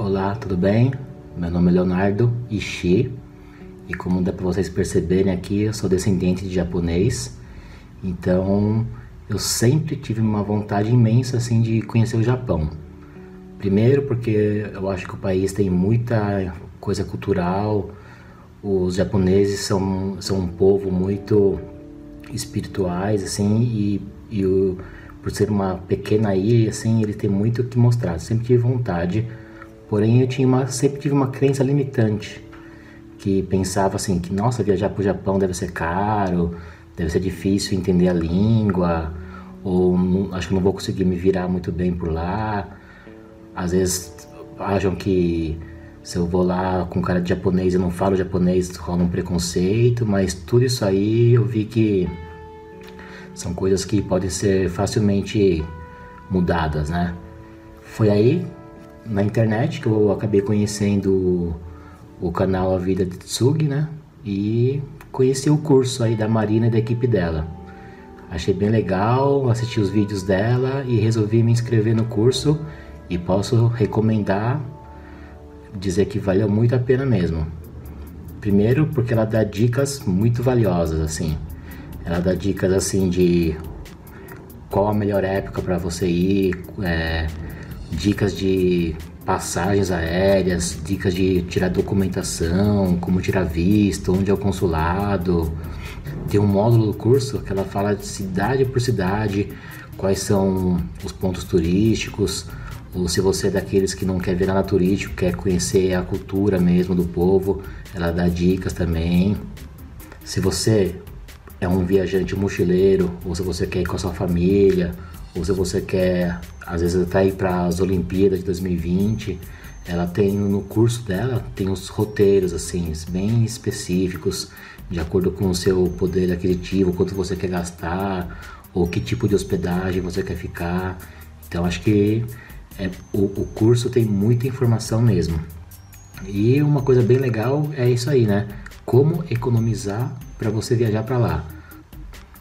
Olá, tudo bem? Meu nome é Leonardo Ishii e como dá para vocês perceberem aqui, eu sou descendente de japonês, então eu sempre tive uma vontade imensa assim de conhecer o Japão. Primeiro porque eu acho que o país tem muita coisa cultural, os japoneses são um povo muito espirituais assim e por ser uma pequena ilha assim, ele tem muito o que mostrar. Eu sempre tive vontade. Porém, sempre tive uma crença limitante, que pensava assim, que nossa, viajar para o Japão deve ser caro, deve ser difícil entender a língua, ou acho que não vou conseguir me virar muito bem por lá. Às vezes acham que se eu vou lá com cara de japonês e não falo japonês, rola um preconceito, mas tudo isso aí eu vi que são coisas que podem ser facilmente mudadas, né? Foi aí na internet que eu acabei conhecendo o canal A Vida de Tsuge, né? E conheci o curso aí da Marina e da equipe dela. Achei bem legal, assisti os vídeos dela e resolvi me inscrever no curso e posso recomendar, dizer que valeu muito a pena mesmo. Primeiro porque ela dá dicas muito valiosas assim. Ela dá dicas assim de qual a melhor época para você ir, dicas de passagens aéreas, dicas de tirar documentação, como tirar visto, onde é o consulado. Tem um módulo do curso que ela fala de cidade por cidade, quais são os pontos turísticos, ou se você é daqueles que não quer ver nada turístico, quer conhecer a cultura mesmo do povo, ela dá dicas também. Se você é um viajante mochileiro, ou se você quer ir com a sua família, ou se você quer, às vezes, até ir para as Olimpíadas de 2020, ela tem no curso dela, tem os roteiros assim, bem específicos, de acordo com o seu poder aquisitivo, quanto você quer gastar, ou que tipo de hospedagem você quer ficar. Então acho que o curso tem muita informação mesmo. E uma coisa bem legal é isso aí, né? Como economizar para você viajar para lá.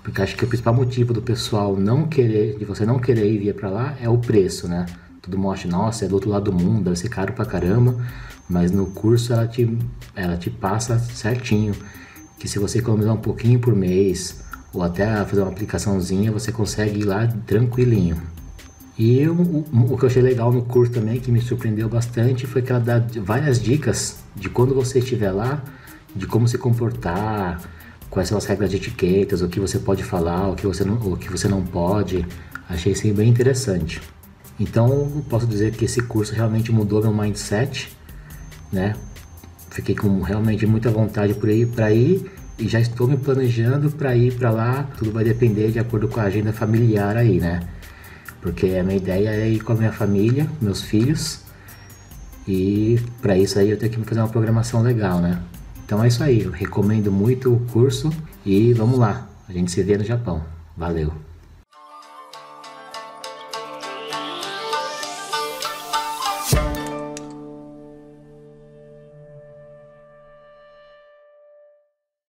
Porque acho que o principal motivo do pessoal de você não querer ir via para lá é o preço, né? Todo mundo acha, nossa, é do outro lado do mundo, deve ser caro pra caramba, mas no curso ela te passa certinho, que se você economizar um pouquinho por mês, ou até fazer uma aplicaçãozinha, você consegue ir lá tranquilinho. E o que eu achei legal no curso também, que me surpreendeu bastante, foi que ela dá várias dicas de quando você estiver lá, de como se comportar, quais são as regras de etiquetas, o que você pode falar, o que você não pode. Achei isso bem interessante. Então, eu posso dizer que esse curso realmente mudou meu mindset, né? Fiquei com realmente muita vontade para ir e já estou me planejando para ir para lá. Tudo vai depender de acordo com a agenda familiar aí, né? Porque a minha ideia é ir com a minha família, meus filhos, e para isso aí eu tenho que fazer uma programação legal, né? Então é isso aí, eu recomendo muito o curso e vamos lá, a gente se vê no Japão. Valeu!